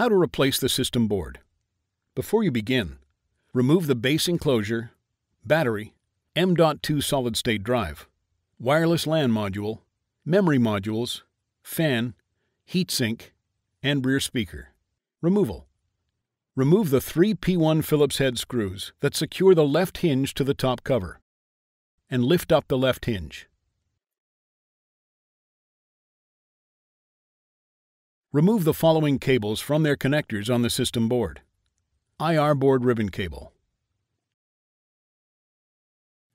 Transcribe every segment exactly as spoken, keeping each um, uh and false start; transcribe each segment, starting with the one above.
How to replace the system board. Before you begin, remove the base enclosure, battery, M dot two solid-state drive, wireless LAN module, memory modules, fan, heatsink, and rear speaker. Removal. Remove the three P one Phillips head screws that secure the left hinge to the top cover, and lift up the left hinge. Remove the following cables from their connectors on the system board. I R board ribbon cable,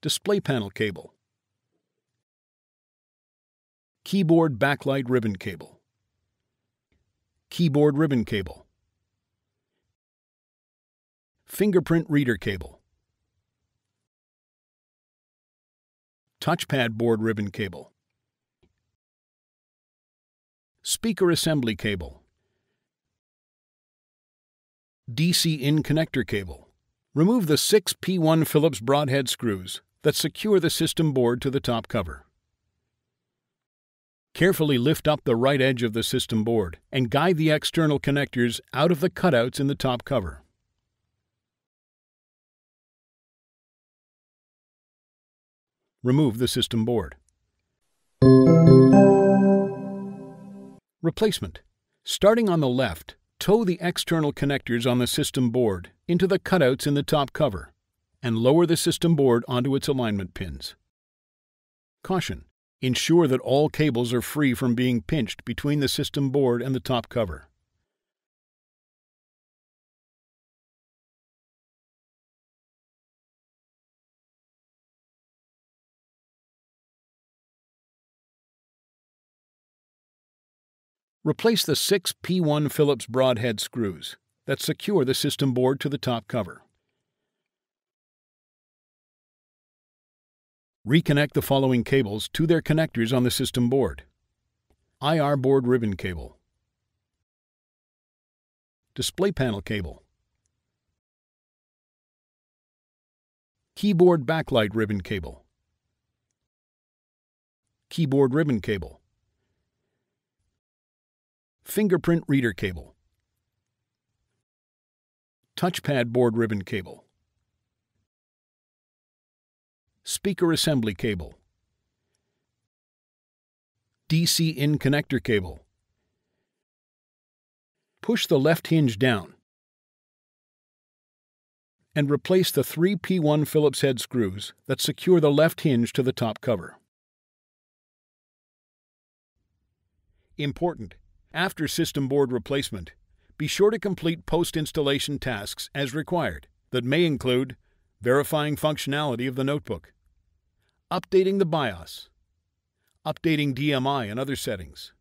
display panel cable, keyboard backlight ribbon cable, keyboard ribbon cable, fingerprint reader cable, touchpad board ribbon cable, speaker assembly cable, D C in connector cable. Remove the six P one Phillips broadhead screws that secure the system board to the top cover. Carefully lift up the right edge of the system board and guide the external connectors out of the cutouts in the top cover. Remove the system board. Replacement. Starting on the left, tow the external connectors on the system board into the cutouts in the top cover and lower the system board onto its alignment pins. Caution: ensure that all cables are free from being pinched between the system board and the top cover. Replace the six P one Phillips broadhead screws that secure the system board to the top cover. Reconnect the following cables to their connectors on the system board: I R board ribbon cable, display panel cable, keyboard backlight ribbon cable, keyboard ribbon cable, fingerprint reader cable, touchpad board ribbon cable, speaker assembly cable, D C in connector cable. Push the left hinge down and replace the three P one Phillips head screws that secure the left hinge to the top cover. Important: after system board replacement, be sure to complete post-installation tasks as required that may include verifying functionality of the notebook, updating the BIOS, updating D M I and other settings,